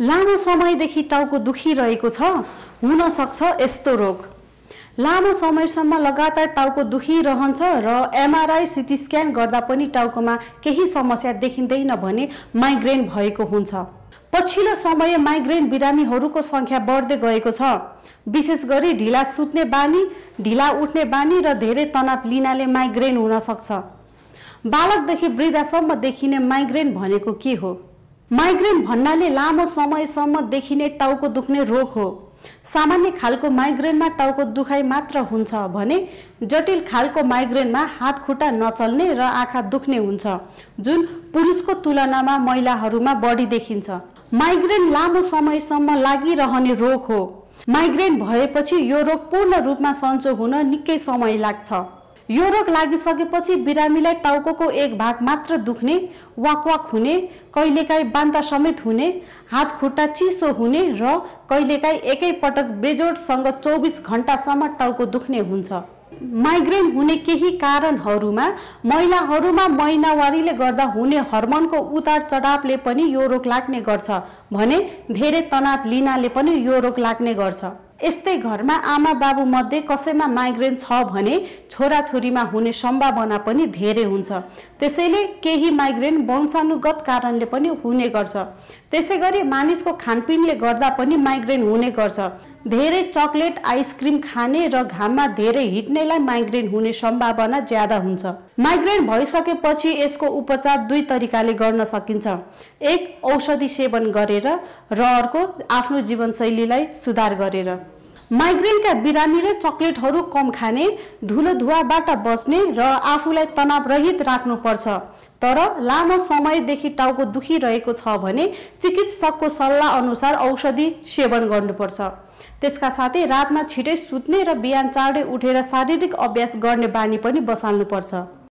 लामो समयदेखि टाउको दुखिरहेको छ, हुन सक्छ यस्तो रोग। लामो समयसम्म लगातार टाउको दुखिरहन्छ र एमआरआई सिटी स्क्यान गर्दा पनि टाउकोमा केही समस्या देखिँदैन भने माइग्रेन भएको हुन्छ। पछिल्लो समय माइग्रेन बिरामीहरूको संख्या बढ्दै गएको छ। विशेष गरी ढिला सुत्ने बानी, ढिला उठ्ने बानी र धेरै तनाव लिनाले माइग्रेन हुन सक्छ। बालकदेखि वृद्धसम्म देखिने माइग्रेन भनेको के हो? माइग्रेन भन्नाले लामो समयसम्म देखिने टाउको दुख्ने रोग हो। सामान्य खालको माइग्रेनमा टाउको दुखाइ मात्र हुन्छ भने जटिल खालको माइग्रेनमा हात खुट्टा नचल्ने र आँखा दुख्ने हुन्छ, जुन पुरुषको तुलनामा महिलाहरूमा बढी देखिन्छ। माइग्रेन लामो समयसम्म लागिरहने रोग हो। माइग्रेन भएपछि यो रोग पूर्ण रूपमा सन्चो हुन निकै समय लाग्छ। यो रोग लागिसकेपछि बिरामीलाई टाउकोको एक भाग मात्र दुख्ने, वाकवाक हुने, कहिलेकाहीँ बान्ता समेत हुने, हात खुट्टा चिसो हुने र कहिलेकाहीँ एकैपटक बेजोडसँग 24 घण्टासम्म टाउको दुख्ने हुन्छ। माइग्रेन हुने केही कारणहरूमा महिलाहरूमा महिनावारीले गर्दा हुने हर्मोनको उतार चढावले पनि यो रोग लाग्ने गर्छ भने धेरै तनाव लिनाले पनि यो रोग लाग्ने गर्छ। यस्तै घरमा आमा बाबु मध्ये कसैमा माइग्रेन छ भने छोराछोरीमा हुने सम्भावना पनि धेरै हुन्छ। त्यसैले केही माइग्रेन वंशानुगत कारणले पनि हुने गर्छ। त्यसैगरी मानिसको खानपिनले गर्दा पनि माइग्रेन हुने गर्छ। धेरै चकलेट आइसक्रिम खाने र घाममा धेरै हिट्नेलाई माइग्रेन हुने सम्भावना ज्यादा हुन्छ। माइग्रेन भइसकेपछि यसको उपचार दुई तरिकाले गर्न सकिन्छ। एक, औषधि सेवन गरेर र अर्को आफ्नो जीवनशैलीलाई सुधार गरेर। माइग्रेनका बिरामीले चकलेटहरू कम खाने, धुलो धुवाबाट बस्ने र आफूलाई तनावरहित राख्नुपर्छ। तर लामो समयदेखि टाउको दुखिरहेको छ भने चिकित्सकको सल्लाह अनुसार औषधि सेवन गर्नुपर्छ। त्यसका साथै रातमा छिटै सुत्ने र बिहान चाँडै उठेर शारीरिक अभ्यास गर्ने बानी पनि बसाल्नुपर्छ।